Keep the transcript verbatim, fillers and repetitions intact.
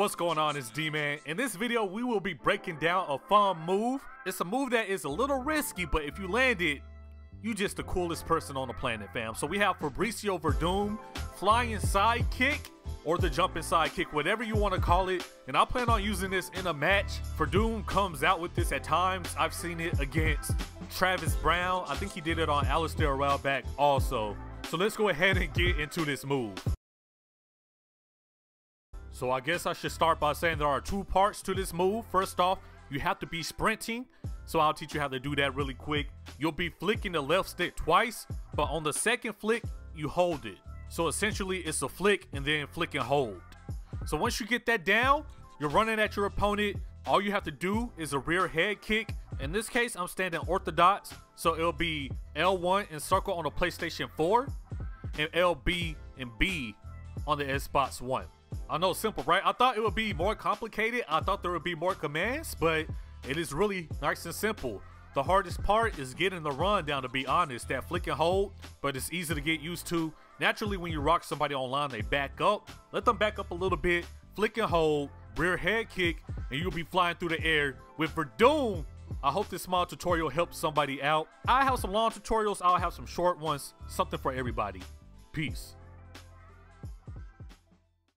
What's going on, it's D-Man. In this video, we will be breaking down a fun move. It's a move that is a little risky, but if you land it, you just the coolest person on the planet, fam. So we have Fabricio Werdum, flying side kick, or the jumping side kick, whatever you want to call it. And I plan on using this in a match. Werdum comes out with this at times. I've seen it against Travis Brown. I think he did it on Alistair a while back also. So let's go ahead and get into this move. So I guess I should start by saying there are two parts to this move. First off, you have to be sprinting. So I'll teach you how to do that really quick. You'll be flicking the left stick twice, but on the second flick, you hold it. So essentially it's a flick and then flick and hold. So once you get that down, you're running at your opponent. All you have to do is a rear head kick. In this case, I'm standing orthodox. So it'll be L one and circle on the PlayStation four and L B and B on the Xbox one. I know, simple, right? I thought it would be more complicated. I thought there would be more commands, but it is really nice and simple. The hardest part is getting the run down, to be honest, that flick and hold, but it's easy to get used to. Naturally, when you rock somebody online, they back up. Let them back up a little bit, flick and hold, rear head kick, and you'll be flying through the air with Werdum. I hope this small tutorial helps somebody out. I have some long tutorials. I'll have some short ones, something for everybody. Peace.